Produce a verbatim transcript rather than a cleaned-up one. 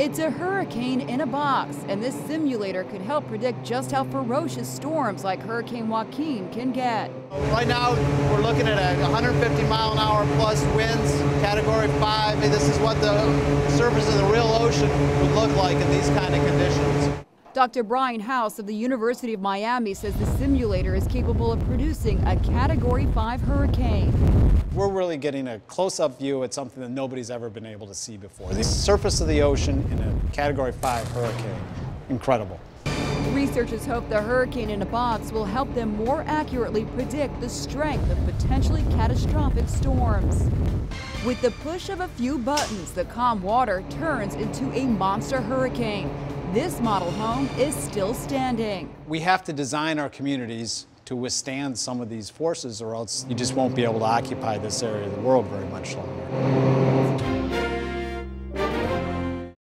It's a hurricane in a box, and this simulator could help predict just how ferocious storms like Hurricane Joaquin can get. Right now, we're looking at a one hundred fifty mile an hour plus winds, category five. This is what the surface of the real ocean would look like in these kind of conditions. Doctor Brian Haus of the University of Miami says the simulator is capable of producing a Category five hurricane. We're really getting a close-up view at something that nobody's ever been able to see before. The surface of the ocean in a Category five hurricane. Incredible. Researchers hope the hurricane in a box will help them more accurately predict the strength of potentially catastrophic storms. With the push of a few buttons, the calm water turns into a monster hurricane. This model home is still standing. We have to design our communities to withstand some of these forces, or else you just won't be able to occupy this area of the world very much longer.